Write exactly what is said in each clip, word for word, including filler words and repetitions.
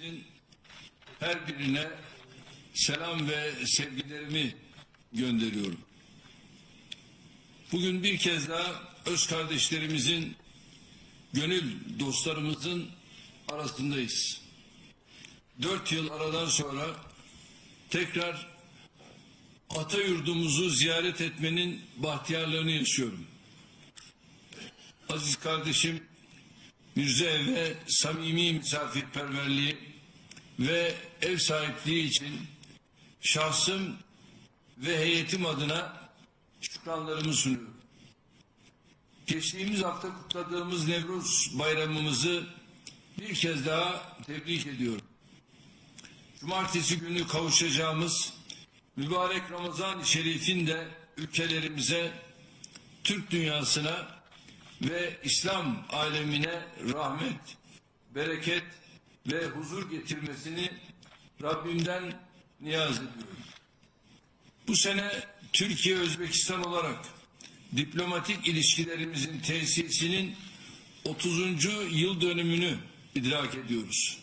üyelerimizin her birine selam ve sevgilerimi gönderiyorum. Bugün bir kez daha öz kardeşlerimizin, gönül dostlarımızın arasındayız. Dört yıl aradan sonra tekrar Atayurdumuzu ziyaret etmenin bahtiyarlığını yaşıyorum. Aziz kardeşim Mirziyoyev ve samimi misafirperverliği ve ev sahipliği için şahsım ve heyetim adına şükranlarımı sunuyorum. Geçtiğimiz hafta kutladığımız Nevruz bayramımızı bir kez daha tebrik ediyorum. Cumartesi günü kavuşacağımız mübarek Ramazan-ı Şerif'in de ülkelerimize, Türk dünyasına ve İslam alemine rahmet, bereket ve huzur getirmesini Rabbimden niyaz ediyorum. Bu sene Türkiye-Özbekistan olarak diplomatik ilişkilerimizin tesisinin otuzuncu yıl dönümünü idrak ediyoruz.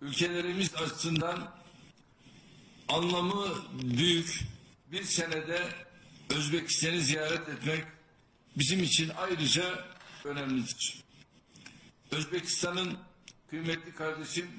Ülkelerimiz açısından anlamı büyük bir senede Özbekistan'ı ziyaret etmek bizim için ayrıca önemlidir. Özbekistan'ın kıymetli kardeşim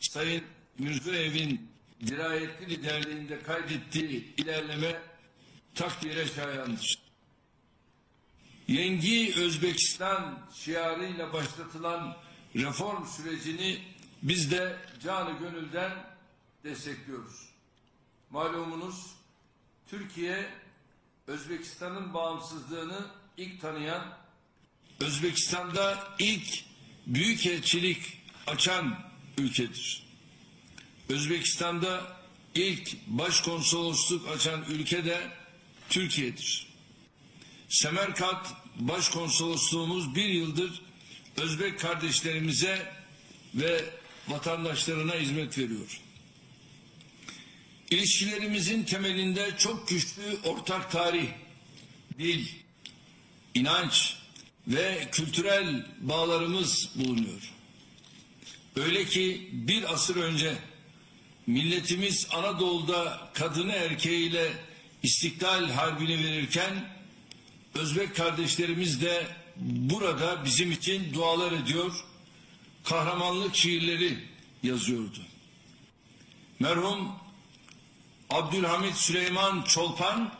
Sayın Mirziyoyev'in dirayetli liderliğinde kaydettiği ilerleme takdire şayandır. Yengi Özbekistan şiarıyla başlatılan reform sürecini biz de canı gönülden destekliyoruz. Malumunuz Türkiye, Özbekistan'ın bağımsızlığını ilk tanıyan, Özbekistan'da ilk büyükelçilik açan ülkedir. Özbekistan'da ilk başkonsolosluk açan ülke de Türkiye'dir. Semerkant başkonsolosluğumuz bir yıldır Özbek kardeşlerimize ve vatandaşlarına hizmet veriyor. İlişkilerimizin temelinde çok güçlü ortak tarih, dil, inanç ve kültürel bağlarımız bulunuyor. Öyle ki bir asır önce milletimiz Anadolu'da kadını erkeğiyle İstiklal Harbi'ni verirken Özbek kardeşlerimiz de burada bizim için dualar ediyor, kahramanlık şiirleri yazıyordu. Merhum Abdülhamid Süleyman Çolpan,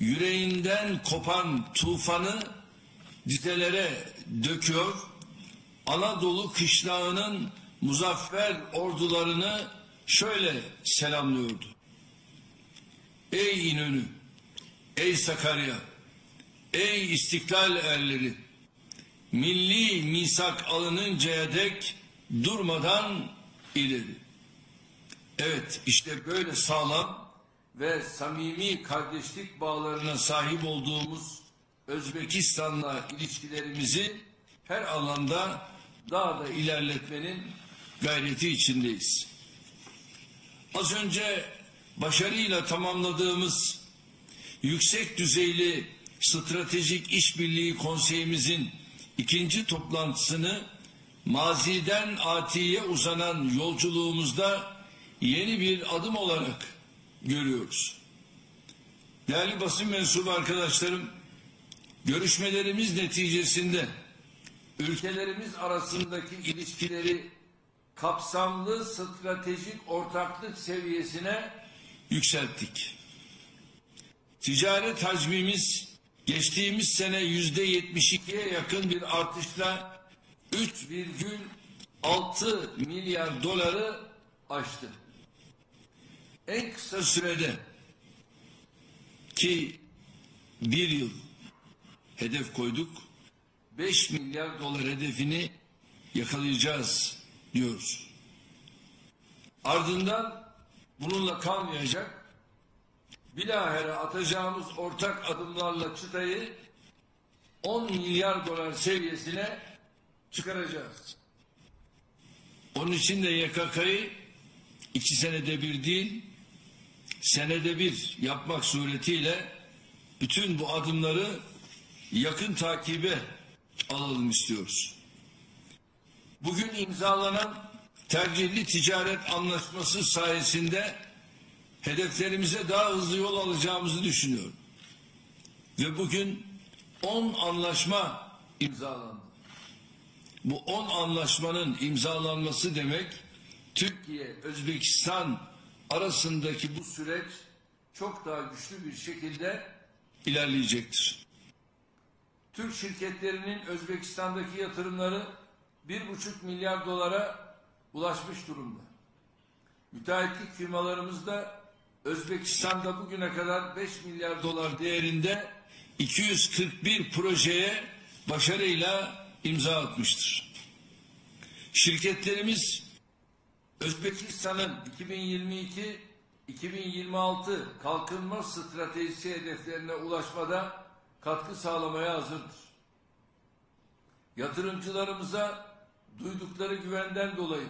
yüreğinden kopan tufanı dizelere döküyor, Anadolu kışlağının muzaffer ordularını şöyle selamlıyordu. Ey İnönü, ey Sakarya, ey İstiklal erleri, milli misak alınıncaya dek durmadan ileri. Evet, işte böyle sağlam ve samimi kardeşlik bağlarına sahip olduğumuz Özbekistan'la ilişkilerimizi her alanda daha da ilerletmenin gayreti içindeyiz. Az önce başarıyla tamamladığımız yüksek düzeyli stratejik işbirliği konseyimizin ikinci toplantısını maziden atiye uzanan yolculuğumuzda yeni bir adım olarak görüyoruz. Değerli basın mensubu arkadaşlarım, görüşmelerimiz neticesinde ülkelerimiz arasındaki ilişkileri kapsamlı stratejik ortaklık seviyesine yükselttik. Ticaret hacmimiz geçtiğimiz sene yüzde yetmiş ikiye yakın bir artışla üç virgül altı milyar doları aştı. En kısa sürede ki bir yıl hedef koyduk, beş milyar dolar hedefini yakalayacağız diyoruz. Ardından bununla kalmayacak, bilahare atacağımız ortak adımlarla çıtayı on milyar dolar seviyesine çıkaracağız. Onun için de Y K K'yı iki senede bir değil, senede bir yapmak suretiyle bütün bu adımları yakın takibe alalım istiyoruz. Bugün imzalanan Tercihli Ticaret Anlaşması sayesinde hedeflerimize daha hızlı yol alacağımızı düşünüyorum. Ve bugün on anlaşma imzalandı. Bu on anlaşmanın imzalanması demek, Türkiye, Özbekistan arasındaki bu süreç çok daha güçlü bir şekilde ilerleyecektir. Türk şirketlerinin Özbekistan'daki yatırımları bir buçuk milyar dolara ulaşmış durumda. Müteahhitlik firmalarımız da Özbekistan'da bugüne kadar beş milyar dolar değerinde iki yüz kırk bir projeye başarıyla imza atmıştır. Şirketlerimiz Özbekistan'ın iki bin yirmi iki iki bin yirmi altı kalkınma stratejisi hedeflerine ulaşmada katkı sağlamaya hazırdır. Yatırımcılarımıza duydukları güvenden dolayı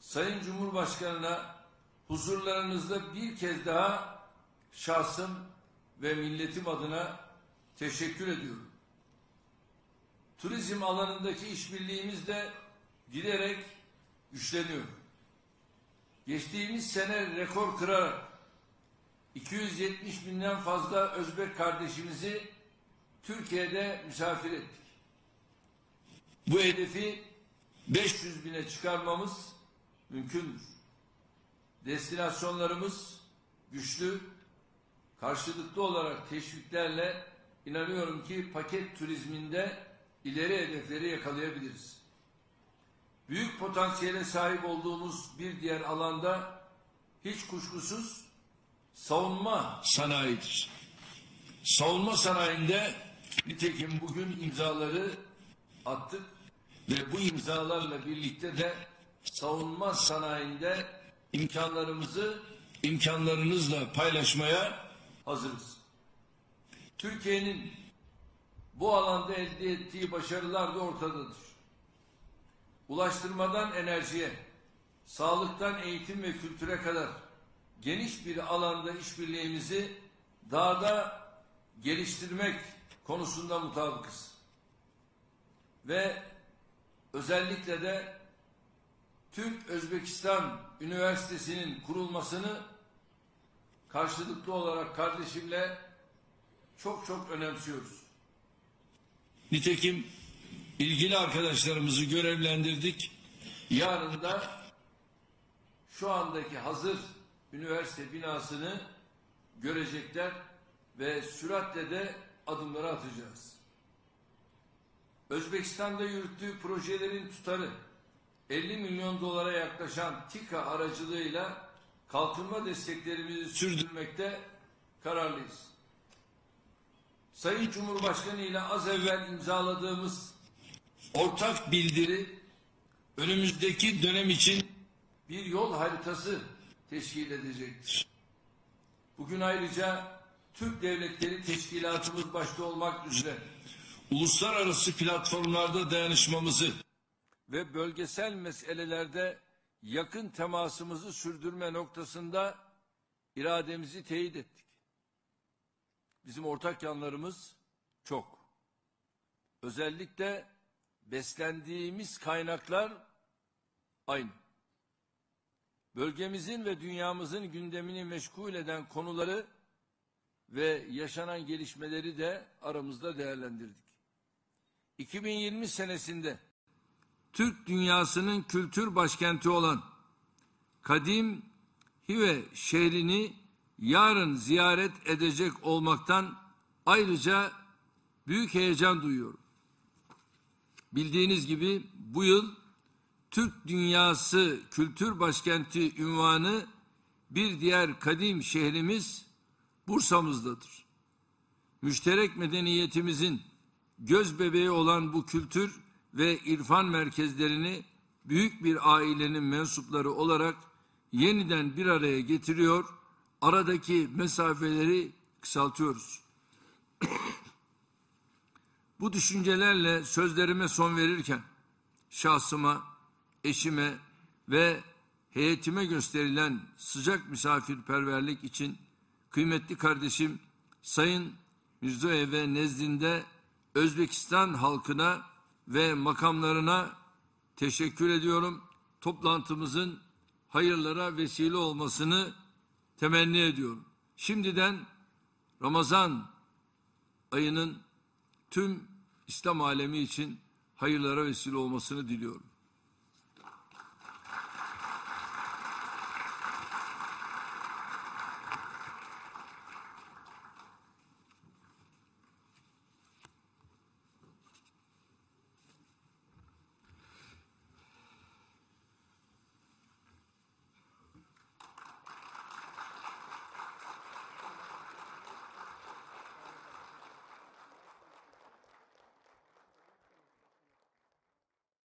Sayın Cumhurbaşkanı'na huzurlarınızda bir kez daha şahsım ve milletim adına teşekkür ediyorum. Turizm alanındaki işbirliğimiz de giderek güçleniyor. Geçtiğimiz sene rekor kırarak iki yüz yetmiş binden fazla Özbek kardeşimizi Türkiye'de misafir ettik. Bu hedefi beş yüz bine çıkarmamız mümkündür. Destinasyonlarımız güçlü, karşılıklı olarak teşviklerle inanıyorum ki paket turizminde ileri hedefleri yakalayabiliriz. Büyük potansiyele sahip olduğumuz bir diğer alanda hiç kuşkusuz savunma sanayidir. Savunma sanayinde nitekim bugün imzaları attık ve bu imzalarla birlikte de savunma sanayinde imkanlarımızı imkanlarınızla paylaşmaya hazırız. Türkiye'nin bu alanda elde ettiği başarılar da ortadadır. Ulaştırmadan enerjiye, sağlıktan eğitim ve kültüre kadar geniş bir alanda işbirliğimizi daha da geliştirmek konusunda mutabıkız. Ve özellikle de Türk-Özbekistan Üniversitesi'nin kurulmasını karşılıklı olarak kardeşimle çok çok önemsiyoruz. Nitekim ilgili arkadaşlarımızı görevlendirdik. Yarın da şu andaki hazır üniversite binasını görecekler ve süratle de adımları atacağız. Özbekistan'da yürüttüğü projelerin tutarı elli milyon dolara yaklaşan TİKA aracılığıyla kalkınma desteklerimizi sürdürmekte kararlıyız. Sayın Cumhurbaşkanı ile az evvel imzaladığımız ortak bildiri önümüzdeki dönem için bir yol haritası teşkil edecektir. Bugün ayrıca Türk Devletleri Teşkilatımız başta olmak üzere uluslararası platformlarda dayanışmamızı ve bölgesel meselelerde yakın temasımızı sürdürme noktasında irademizi teyit ettik. Bizim ortak yanlarımız çok. Özellikle beslendiğimiz kaynaklar aynı. Bölgemizin ve dünyamızın gündemini meşgul eden konuları ve yaşanan gelişmeleri de aramızda değerlendirdik. iki bin yirmi senesinde Türk dünyasının kültür başkenti olan kadim Hive şehrini yarın ziyaret edecek olmaktan ayrıca büyük heyecan duyuyorum. Bildiğiniz gibi bu yıl Türk Dünyası Kültür Başkenti unvanı bir diğer kadim şehrimiz Bursa'mızdadır. Müşterek medeniyetimizin göz bebeği olan bu kültür ve irfan merkezlerini büyük bir ailenin mensupları olarak yeniden bir araya getiriyor, aradaki mesafeleri kısaltıyoruz. Bu düşüncelerle sözlerime son verirken şahsıma, eşime ve heyetime gösterilen sıcak misafirperverlik için kıymetli kardeşim Sayın Mirziyoyev'e nezdinde Özbekistan halkına ve makamlarına teşekkür ediyorum. toplantımızın hayırlara vesile olmasını temenni ediyorum. Şimdiden Ramazan ayının tüm İslam alemi için hayırlara vesile olmasını diliyorum.